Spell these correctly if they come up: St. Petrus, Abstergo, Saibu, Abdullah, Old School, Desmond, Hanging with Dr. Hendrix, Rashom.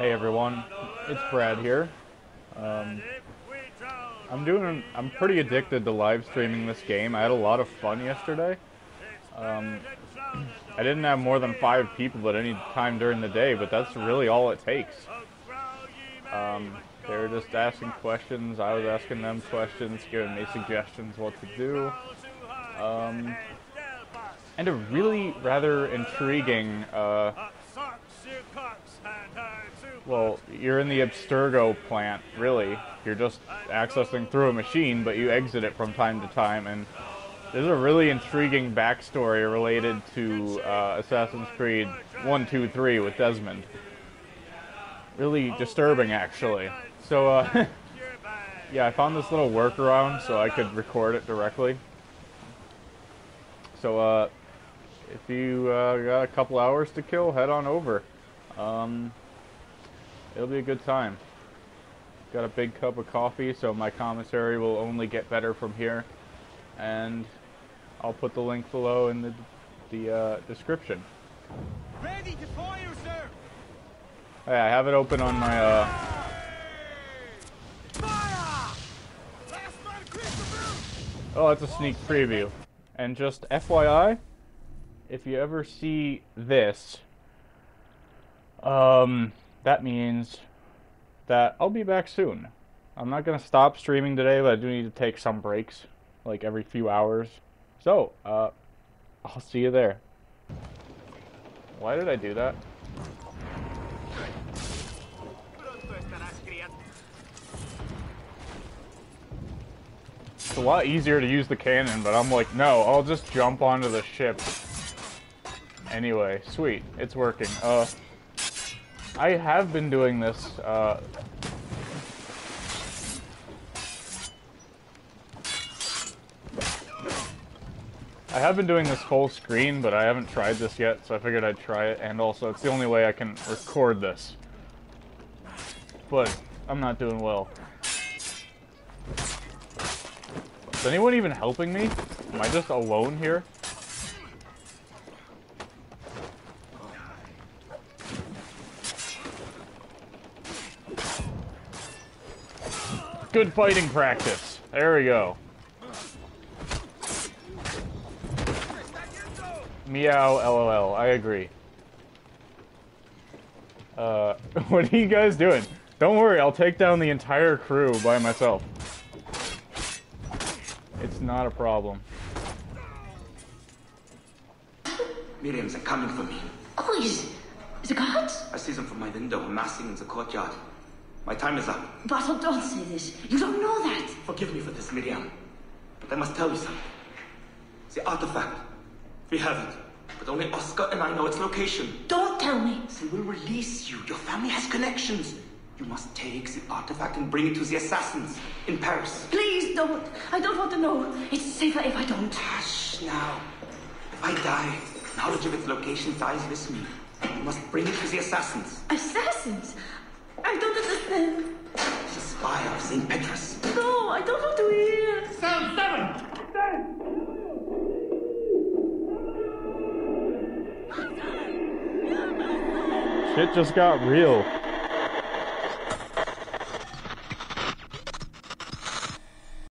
Hey everyone, it's Brad here. I'm pretty addicted to live streaming this game. I had a lot of fun yesterday. I didn't have more than 5 people at any time during the day, but that's really all it takes. They were just asking questions, I was asking them questions, giving me suggestions what to do. And a really rather intriguing, well, you're in the Abstergo plant, really. You're just accessing through a machine, but you exit it from time to time, and there's a really intriguing backstory related to Assassin's Creed 1, 2, 3 with Desmond. Really disturbing, actually. So, yeah, I found this little workaround so I could record it directly. So, if you got a couple hours to kill, head on over. It'll be a good time. Got a big cup of coffee, so my commentary will only get better from here. And I'll put the link below in the description. Ready to fire, sir. Hey, I have it open on my Fire! Oh, it's a sneak preview. And just FYI, if you ever see this, that means that I'll be back soon. I'm not gonna stop streaming today, but I do need to take some breaks, like every few hours. So, I'll see you there. Why did I do that? It's a lot easier to use the cannon, but I'm like, no, I'll just jump onto the ship. Anyway, sweet, it's working. I have been doing this, full screen, but I haven't tried this yet, so I figured I'd try it, and also it's the only way I can record this. But I'm not doing well. Is anyone even helping me? Am I just alone here? Good fighting practice. There we go. Meow, LOL. I agree. What are you guys doing? Don't worry, I'll take down the entire crew by myself. It's not a problem. Miriams are coming for me. Oh, is the guards? I see them from my window, massing in the courtyard. My time is up. Bartle, don't say this. You don't know that. Forgive me for this, Miriam. But I must tell you something. The artifact. We have it, but only Oscar and I know its location. Don't tell me! They will release you. Your family has connections. You must take the artifact and bring it to the assassins in Paris. Please don't. I don't want to know. It's safer if I don't. Hush now. If I die, knowledge of its location dies with me. You must bring it to the assassins. Assassins? I don't understand. The spire of St. Petrus. No, I don't want to hear. Sound seven! Shit just got real.